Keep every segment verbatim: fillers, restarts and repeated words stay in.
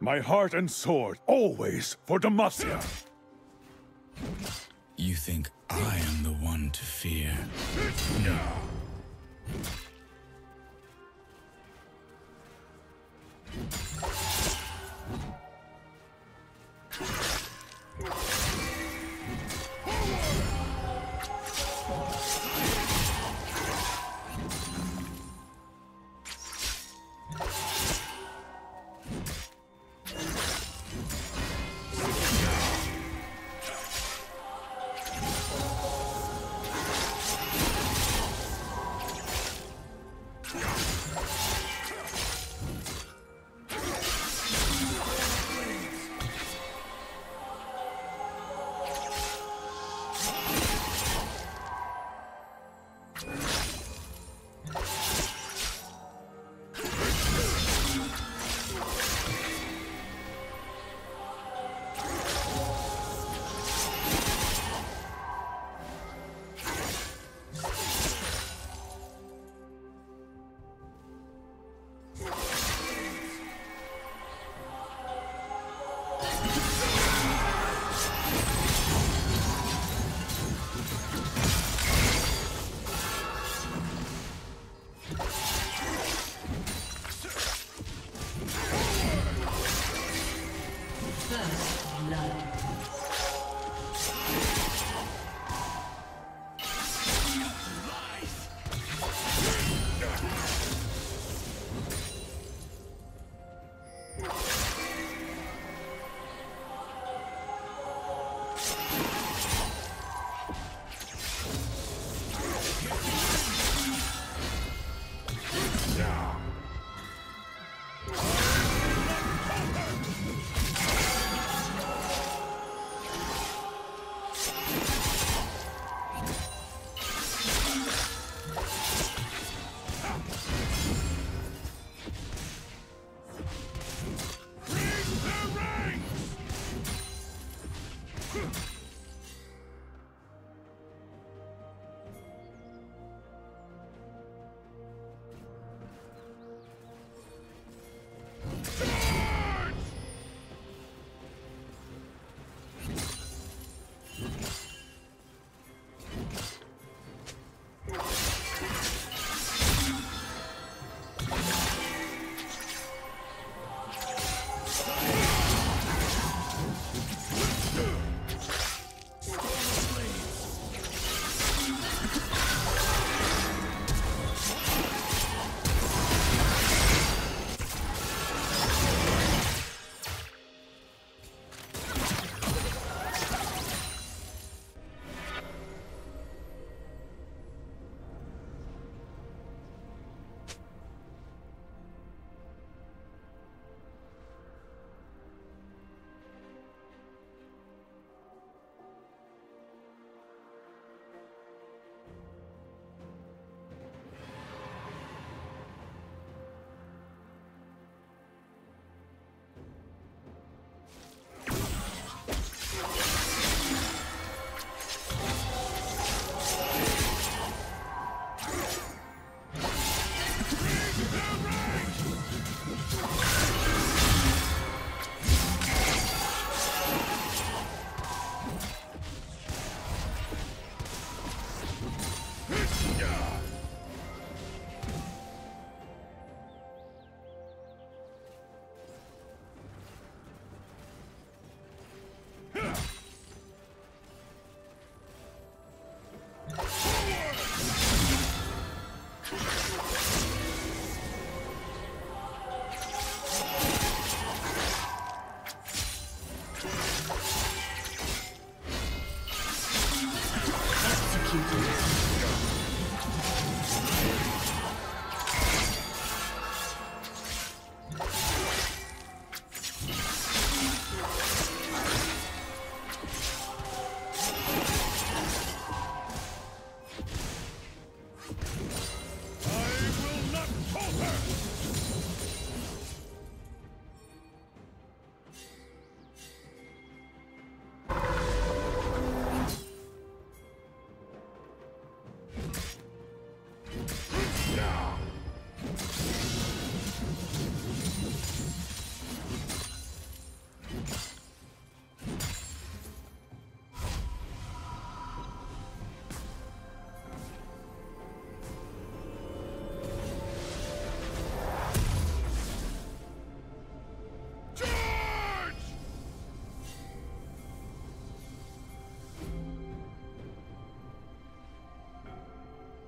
My heart and sword, always for Demacia! You think I am the one to fear? No.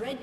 Red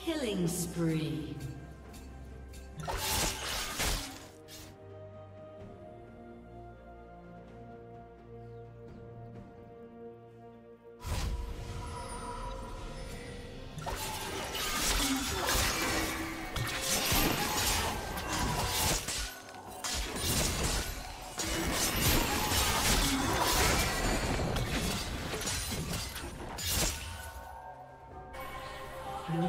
Killing spree. Blue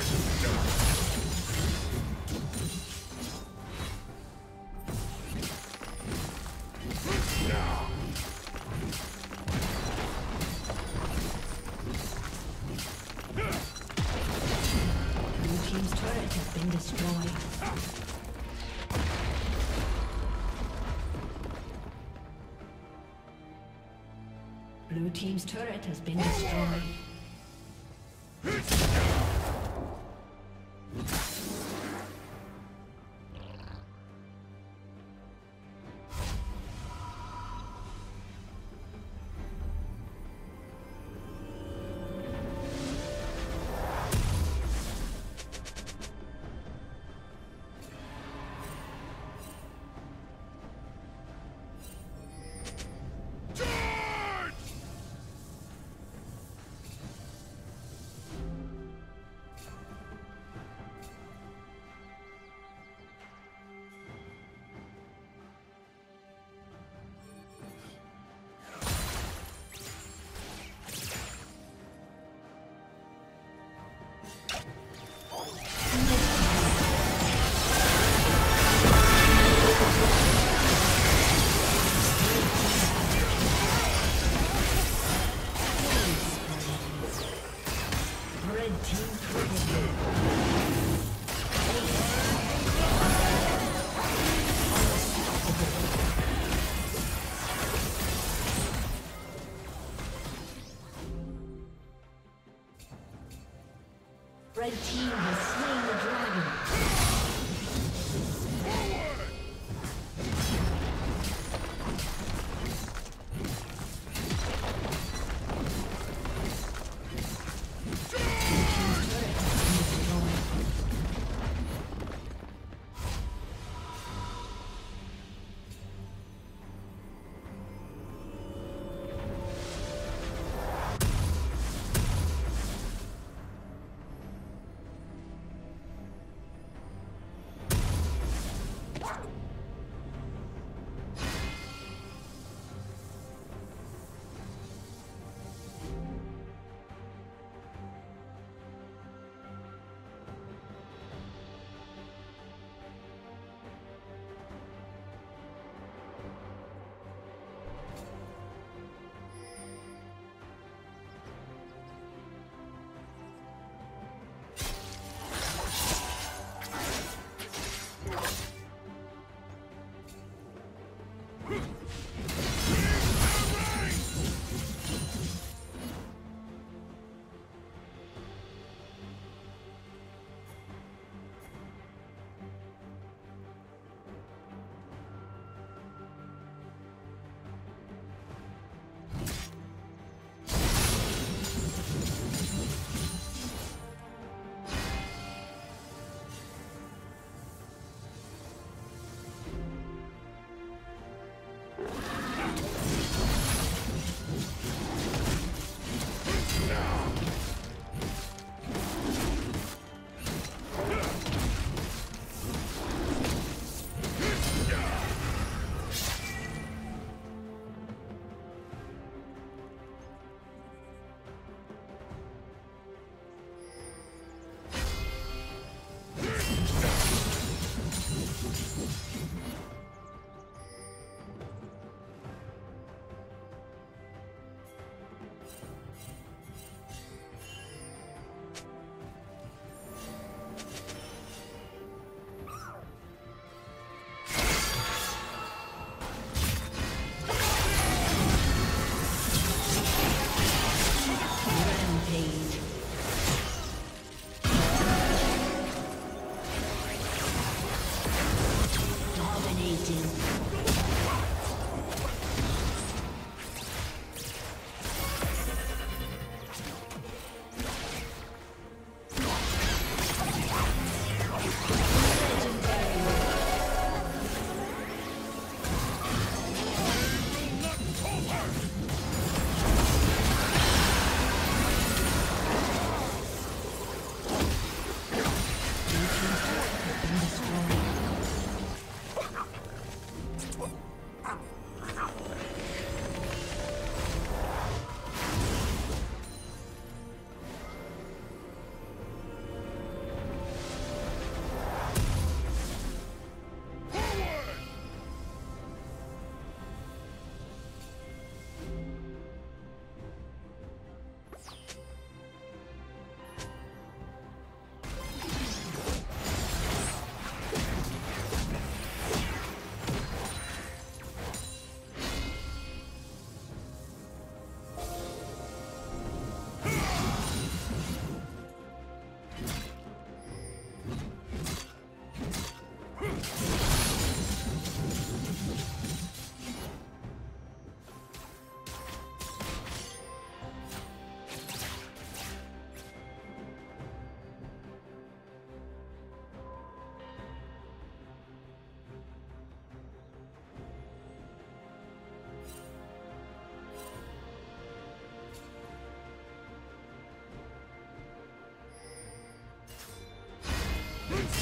Blue team's turret has been destroyed. Blue team's turret has been destroyed. Red team has slain the dragon.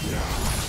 Charge!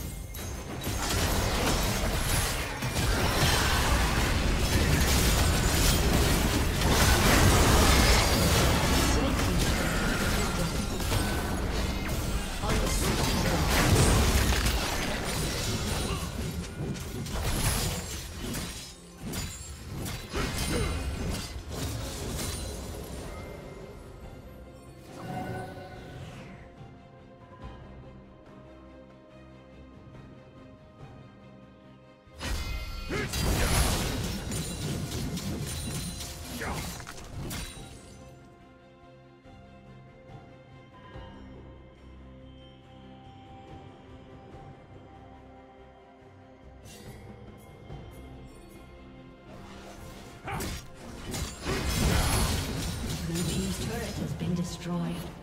Destroyed.